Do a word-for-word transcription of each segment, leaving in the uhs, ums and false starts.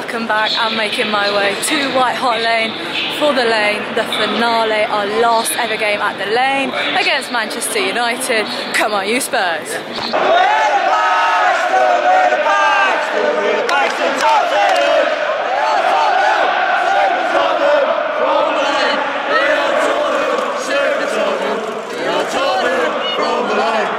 welcome back. I'm making my way to White Hart Lane for the Lane, the finale, our last ever game at the Lane against Manchester United. Come on, you Spurs! We're the Pies! Still we're the Pies! Still we're the Pies in Tottenham! We're on Tottenham! Save the Tottenham! From the Lane! We're on Tottenham! Save the Tottenham! We're on Tottenham! From the Lane!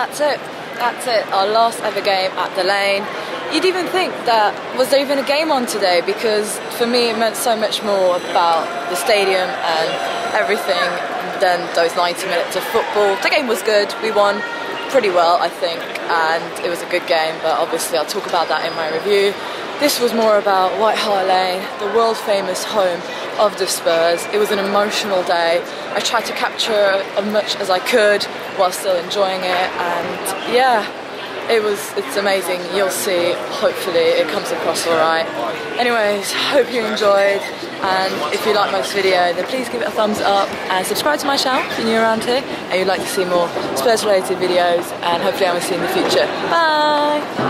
that's it. That's it. Our last ever game at the Lane. You'd even think that, was there even a game on today? Because for me it meant so much more about the stadium and everything than those ninety minutes of football. The game was good. We won pretty well, I think, and it was a good game, but obviously I'll talk about that in my review. This was more about White Hart Lane, the world famous home of the Spurs. It was an emotional day. I tried to capture as much as I could while still enjoying it, and yeah, it was, it's amazing. You'll see, hopefully it comes across alright. Anyways, hope you enjoyed, and if you like my video then please give it a thumbs up and subscribe to my channel if you're new around here and you'd like to see more Spurs related videos, and hopefully I will see you in the future. Bye!